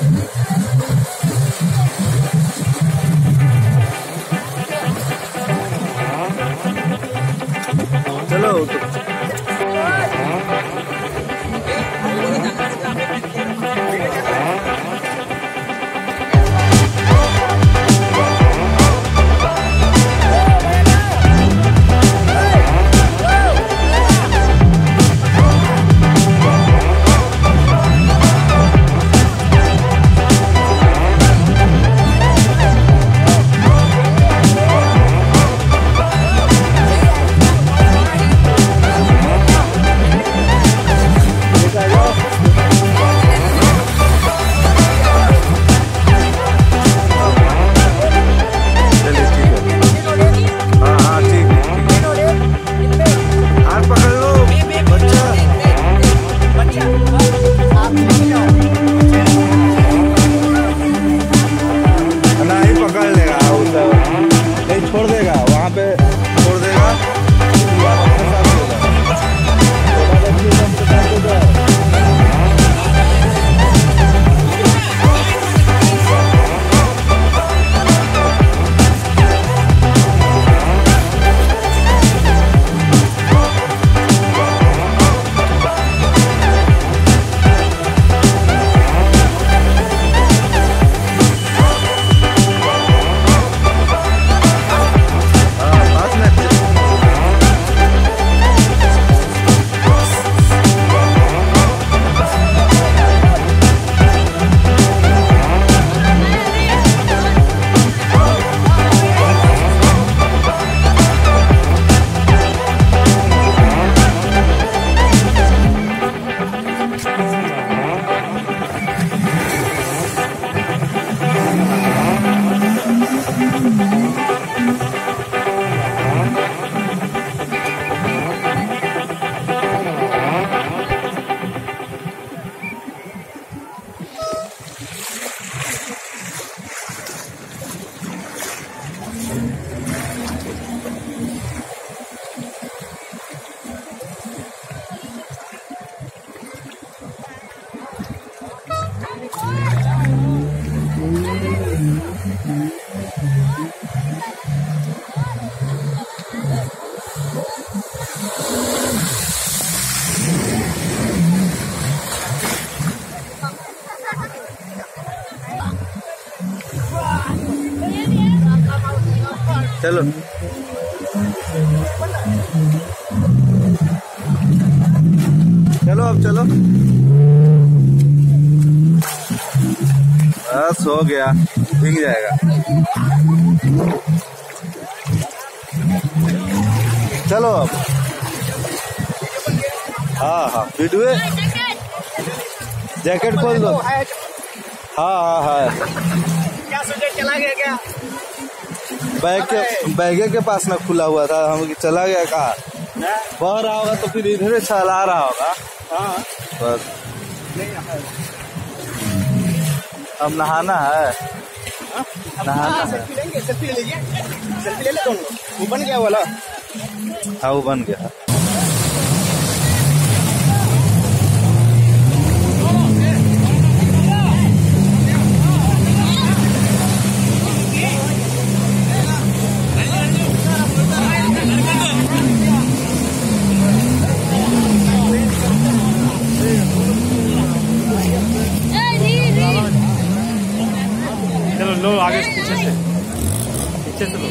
चलो चलो चलो अब चलो बस हो गया भीग जाएगा चलो अब हाँ हाँ फिट हुए जैकेट खोल दो हाँ हाँ हाँ क्या सुजय चला गया क्या बैगे के पास ना खुला हुआ था हम चला गया कहा बह रहा होगा तो फिर इधर चला रहा होगा हाँ बस अब नहाना है नहाना सेल्फी ले वो बन गया वाला हाँ वो बन गया लो आगे पीछे से लो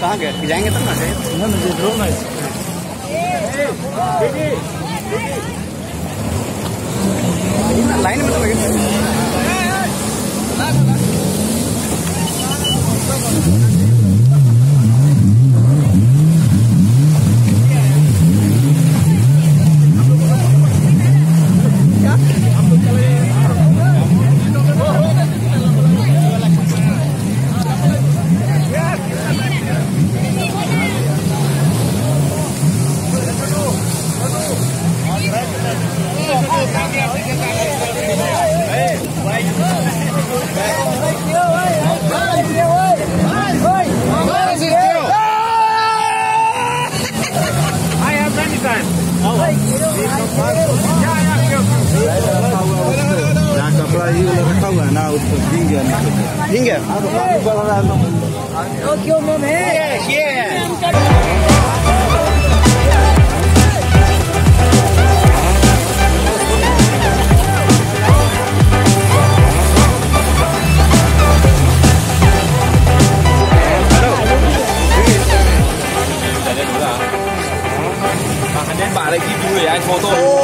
कहाँ गए जाएंगे तब ना लो ना लाइन में तो लगे I have many times. उसको झींगे झींगे क्यों मैम है Para aquí dulu ya foto.